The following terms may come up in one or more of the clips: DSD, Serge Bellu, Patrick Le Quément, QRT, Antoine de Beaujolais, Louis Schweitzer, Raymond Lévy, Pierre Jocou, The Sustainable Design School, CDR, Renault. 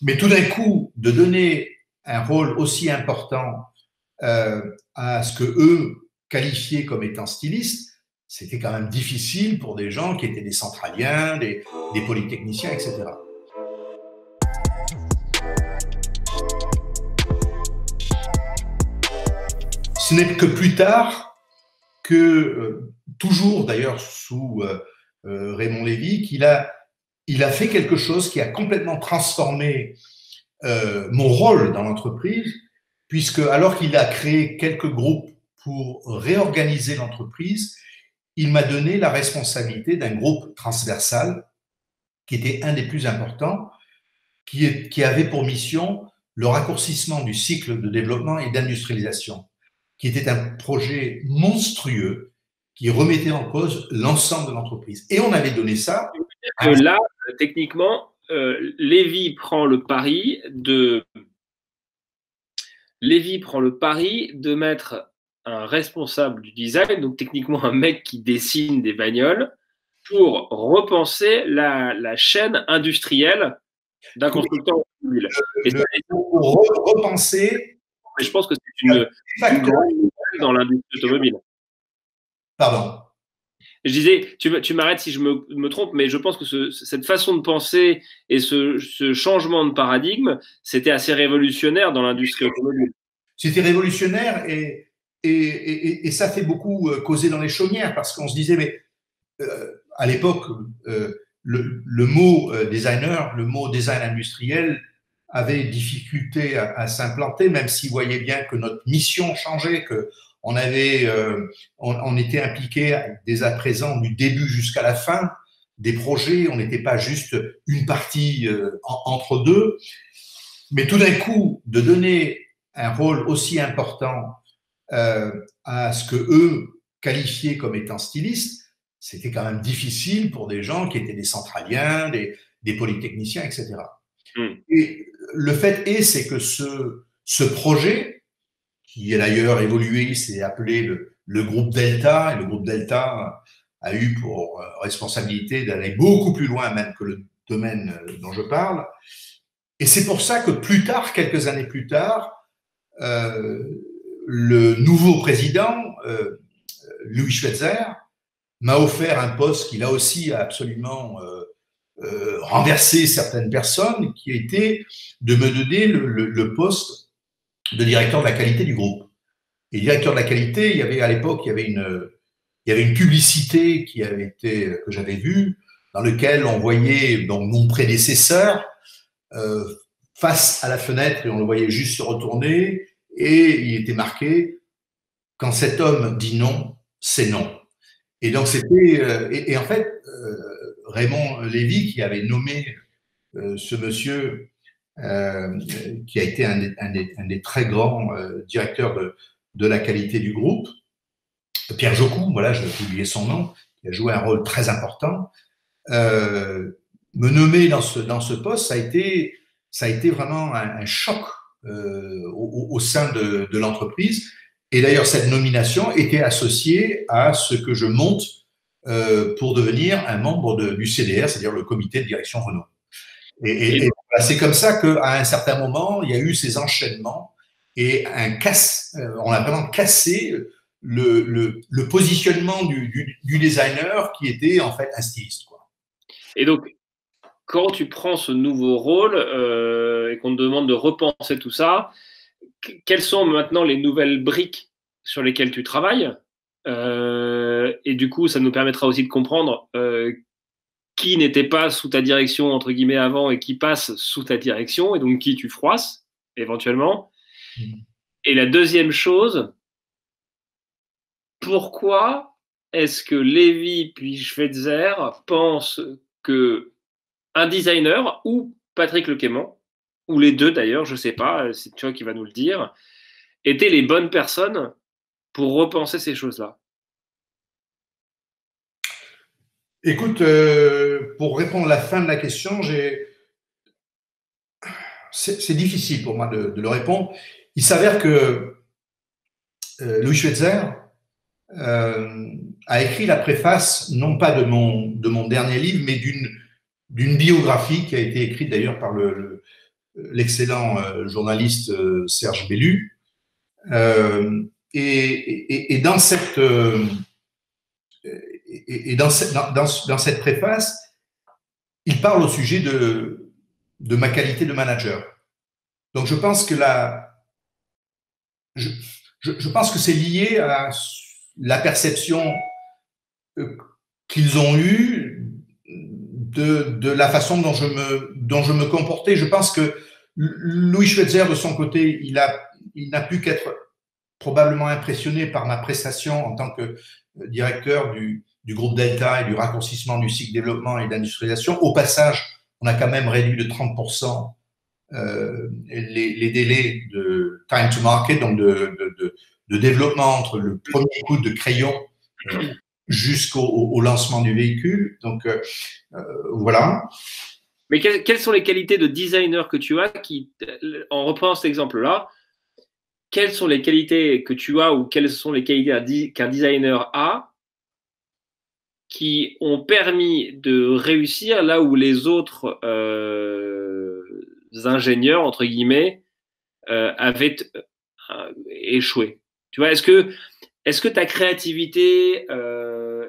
Mais tout d'un coup, de donner un rôle aussi important à ce que eux qualifiaient comme étant stylistes, c'était quand même difficile pour des gens qui étaient des centraliens, des polytechniciens, etc. Ce n'est que plus tard que, toujours d'ailleurs sous Raymond Lévy, qu'il a fait quelque chose qui a complètement transformé mon rôle dans l'entreprise, puisque alors qu'il a créé quelques groupes pour réorganiser l'entreprise, il m'a donné la responsabilité d'un groupe transversal qui était un des plus importants, qui avait pour mission le raccourcissement du cycle de développement et d'industrialisation, qui était un projet monstrueux qui remettait en cause l'ensemble de l'entreprise. Et on avait donné ça. Là, techniquement, Lévy prend le pari de mettre un responsable du design, donc techniquement un mec qui dessine des bagnoles, pour repenser la chaîne industrielle d'un constructeur automobile. Repenser. Mais je pense que c'est une grande nouvelle dans l'industrie automobile. Pardon. Je disais, tu m'arrêtes si je me trompe, mais je pense que cette façon de penser et ce changement de paradigme, c'était assez révolutionnaire dans l'industrie automobile. C'était révolutionnaire et ça fait beaucoup causer dans les chaumières, parce qu'on se disait, mais à l'époque, le mot designer, le mot design industriel avait difficulté à s'implanter, même s'ils voyaient bien que notre mission changeait, que on était impliqué dès à présent du début jusqu'à la fin des projets, on n'était pas juste une partie entre deux. Mais tout d'un coup, de donner un rôle aussi important à ce que eux qualifiaient comme étant stylistes, c'était quand même difficile pour des gens qui étaient des centraliens, des polytechniciens, etc. Et le fait est, c'est que ce projet, qui a d'ailleurs évolué, il s'est appelé le groupe Delta, et le groupe Delta a eu pour responsabilité d'aller beaucoup plus loin même que le domaine dont je parle. Et c'est pour ça que plus tard, quelques années plus tard, le nouveau président, Louis Schweitzer, m'a offert un poste qui là aussi a absolument renversé certaines personnes, qui était de me donner le poste de directeur de la qualité du groupe. Et directeur de la qualité, il y avait à l'époque une publicité que j'avais vue, dans laquelle on voyait donc mon prédécesseur face à la fenêtre, et on le voyait juste se retourner, et il était marqué « Quand cet homme dit non, c'est non ». Et donc c'était et en fait Raymond Lévy, qui avait nommé ce monsieur, qui a été un des très grands directeurs de la qualité du groupe, Pierre Jocou, voilà, j'ai oublié son nom, qui a joué un rôle très important, me nommer dans ce poste, ça a été vraiment un choc au sein de l'entreprise. Et d'ailleurs, cette nomination était associée à ce que je monte pour devenir un membre du CDR, c'est-à-dire le comité de direction Renault. Et voilà, c'est comme ça qu'à un certain moment, il y a eu ces enchaînements et on a vraiment cassé le positionnement du designer, qui était en fait un styliste, quoi. Et donc, quand tu prends ce nouveau rôle et qu'on te demande de repenser tout ça, quelles sont maintenant les nouvelles briques sur lesquelles tu travailles? Et du coup, ça nous permettra aussi de comprendre qui n'était pas sous ta direction, entre guillemets, avant, et qui passe sous ta direction, et donc qui tu froisses, éventuellement. Et la deuxième chose, pourquoi est-ce que Lévy puis Schweitzer pensent qu'un designer, ou Patrick Le Quément, ou les deux d'ailleurs, je ne sais pas, c'est toi qui vas nous le dire, étaient les bonnes personnes pour repenser ces choses-là? Écoute, pour répondre à la fin de la question, c'est difficile pour moi de le répondre. Il s'avère que Louis Schweitzer a écrit la préface, non pas de mon dernier livre, mais d'une biographie qui a été écrite d'ailleurs par l'excellent journaliste Serge Bellu. Et dans cette préface, il parle au sujet de ma qualité de manager. Donc, je pense que je pense que c'est lié à la perception qu'ils ont eue de la façon dont je me comportais. Je pense que Louis Schweitzer, de son côté, il n'a pu qu'être probablement impressionné par ma prestation en tant que directeur du groupe Delta et du raccourcissement du cycle développement et d'industrialisation. Au passage, on a quand même réduit de 30% les délais de time to market, donc de développement entre le premier coup de crayon jusqu'au lancement du véhicule. Donc, voilà. Mais quelles sont les qualités de designer que tu as qui, on reprend cet exemple-là, quelles sont les qualités que tu as ou quelles sont les qualités qu'un designer a qui ont permis de réussir là où les autres ingénieurs, entre guillemets, avaient échoué? Tu vois, est-ce que ta créativité,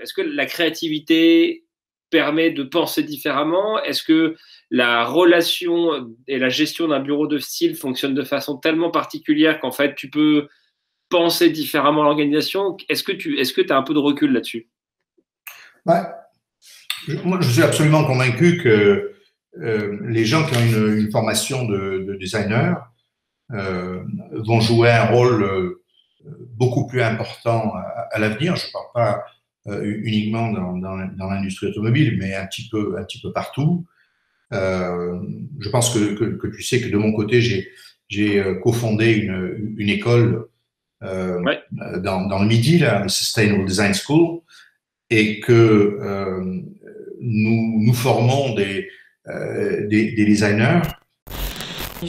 est-ce que la créativité permet de penser différemment? Est-ce que la relation et la gestion d'un bureau de style fonctionnent de façon tellement particulière qu'en fait, tu peux penser différemment l'organisation? Est-ce que tu as un peu de recul là-dessus? Ouais. Moi, je suis absolument convaincu que les gens qui ont une formation de designer vont jouer un rôle beaucoup plus important à l'avenir. Je ne parle pas uniquement dans l'industrie automobile, mais un petit peu partout. Je pense que tu sais que de mon côté, j'ai cofondé une école ouais, dans le Midi, la Sustainable Design School, et que nous formons des designers.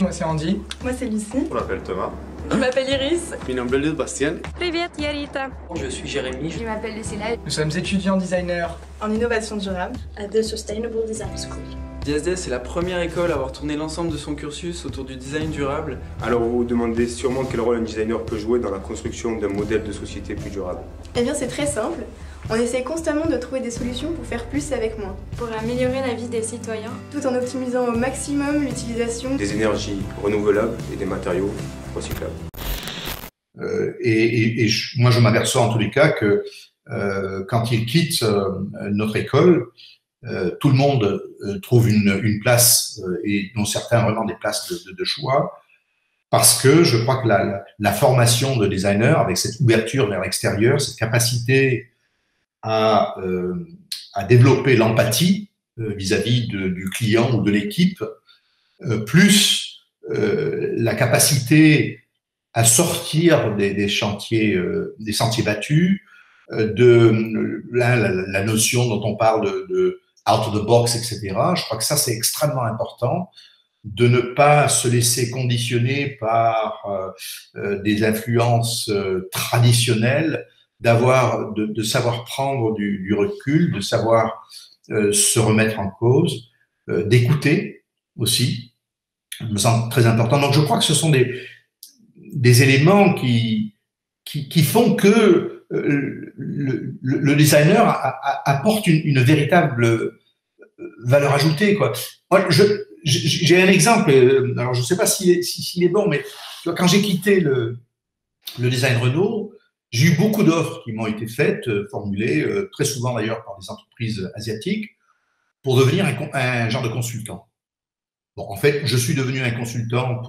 Moi, c'est Andy. Moi, c'est Lucie. On m'appelle Thomas. Je m'appelle Iris. Je m'appelle Bastien. Je suis Jérémy. Je m'appelle Lucilla. Nous sommes étudiants designers en innovation durable à The Sustainable Design School. DSD, c'est la première école à avoir tourné l'ensemble de son cursus autour du design durable. Alors, vous vous demandez sûrement quel rôle un designer peut jouer dans la construction d'un modèle de société plus durable. Eh bien, c'est très simple. On essaie constamment de trouver des solutions pour faire plus avec moins. Pour améliorer la vie des citoyens. Tout en optimisant au maximum l'utilisation des énergies renouvelables et des matériaux recyclables. Moi, je m'aperçois en tous les cas que quand ils quittent notre école, tout le monde trouve une place, et dont certains vraiment des places de choix, parce que je crois que la formation de designer, avec cette ouverture vers l'extérieur, cette capacité à développer l'empathie vis-à-vis du client ou de l'équipe, plus la capacité à sortir des sentiers battus, de la notion dont on parle de out of the box, etc. Je crois que ça, c'est extrêmement important, de ne pas se laisser conditionner par des influences traditionnelles, de savoir prendre du recul, de savoir se remettre en cause, d'écouter aussi, me semble très important. Donc, je crois que ce sont des éléments qui font que le designer apporte une véritable valeur ajoutée, quoi. Moi, j'ai un exemple, alors je ne sais pas s'il est bon, mais quand j'ai quitté le design Renault, j'ai eu beaucoup d'offres qui m'ont été faites, formulées, très souvent d'ailleurs par des entreprises asiatiques, pour devenir un genre de consultant. Bon, en fait, je suis devenu un consultant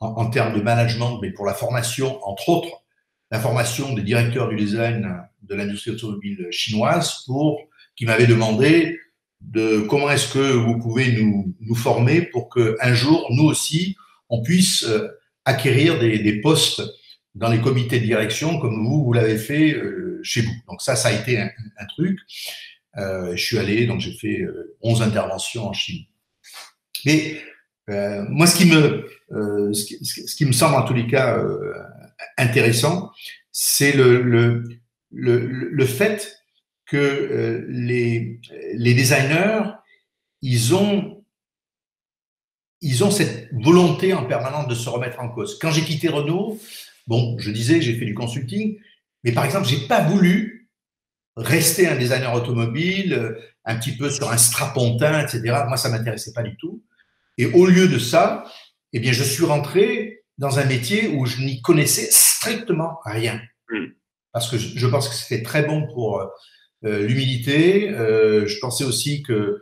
en termes de management, mais pour la formation, entre autres, la formation des directeurs du design de l'industrie automobile chinoise, qui m'avait demandé de comment est-ce que vous pouvez nous former pour qu'un jour, nous aussi, on puisse acquérir des postes dans les comités de direction, comme vous l'avez fait chez vous. Donc ça a été un truc. Je suis allé, donc j'ai fait 11 interventions en Chine. Mais moi, ce qui me semble en tous les cas intéressant, c'est le fait que les designers, ils ont ils ont cette volonté en permanence de se remettre en cause. Quand j'ai quitté Renault, bon, je disais, j'ai fait du consulting, mais par exemple, je n'ai pas voulu rester un designer automobile, un petit peu sur un strapontin, etc. Moi, ça ne m'intéressait pas du tout. Et au lieu de ça, eh bien, je suis rentré dans un métier où je n'y connaissais strictement rien. Parce que je pense que c'était très bon pour l'humilité. Je pensais aussi que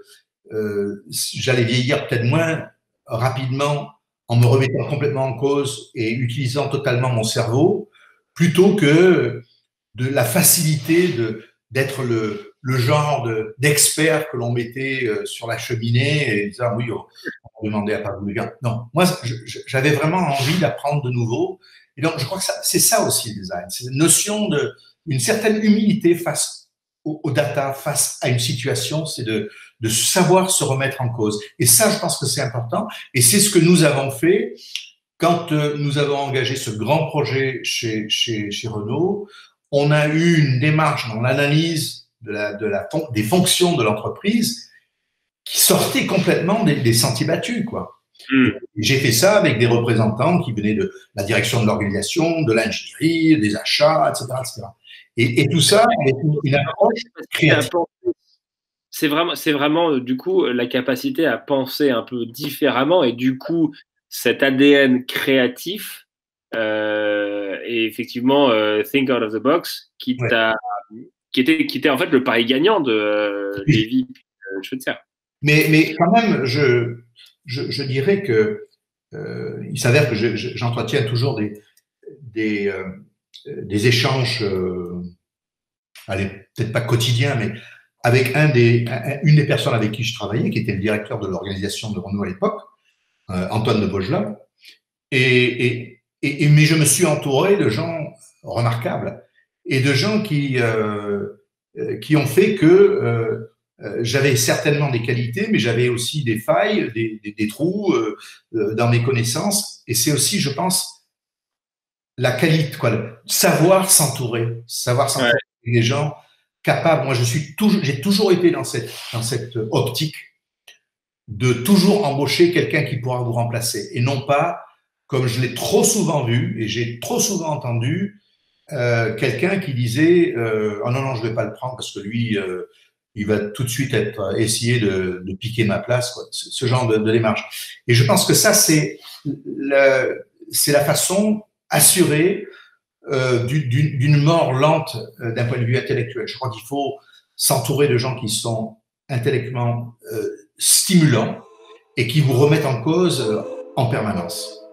j'allais vieillir peut-être moins rapidement en me remettant complètement en cause et utilisant totalement mon cerveau, plutôt que de la facilité d'être le genre d'expert que l'on mettait sur la cheminée et disant oui, on demandait à Patrick Le Quément. Non, moi, j'avais vraiment envie d'apprendre de nouveau. Et donc, je crois que c'est ça aussi le design. C'est une notion d'une certaine humilité face aux data, face à une situation, c'est de savoir se remettre en cause. Et ça, je pense que c'est important. Et c'est ce que nous avons fait quand nous avons engagé ce grand projet chez Renault. On a eu une démarche dans l'analyse des fonctions de l'entreprise qui sortait complètement des sentiers battus, quoi. J'ai fait ça avec des représentants qui venaient de la direction de l'organisation, de l'ingénierie, des achats, etc. etc. Et tout ça, une approche créative. C'est vraiment, du coup, la capacité à penser un peu différemment et du coup, cet ADN créatif et effectivement think out of the box qui était en fait le pari gagnant de Lévy et Schutzer. Mais quand même, je dirais que il s'avère que j'entretiens toujours des échanges, allez, peut-être pas quotidiens, mais avec une des personnes avec qui je travaillais, qui était le directeur de l'organisation de Renault à l'époque, Antoine de Beaujolais, mais je me suis entouré de gens remarquables et de gens qui ont fait que j'avais certainement des qualités, mais j'avais aussi des failles, des trous dans mes connaissances. Et c'est aussi, je pense, la qualité, quoi, savoir s'entourer des gens capables. Moi, j'ai toujours été dans cette optique de toujours embaucher quelqu'un qui pourra vous remplacer, et non pas, comme je l'ai trop souvent vu et j'ai trop souvent entendu, quelqu'un qui disait oh non, je ne vais pas le prendre parce que lui… il va tout de suite essayer de piquer ma place, quoi. Ce genre de démarche. Et je pense que ça, c'est la façon assurée d'une mort lente d'un point de vue intellectuel. Je crois qu'il faut s'entourer de gens qui sont intellectuellement stimulants et qui vous remettent en cause en permanence.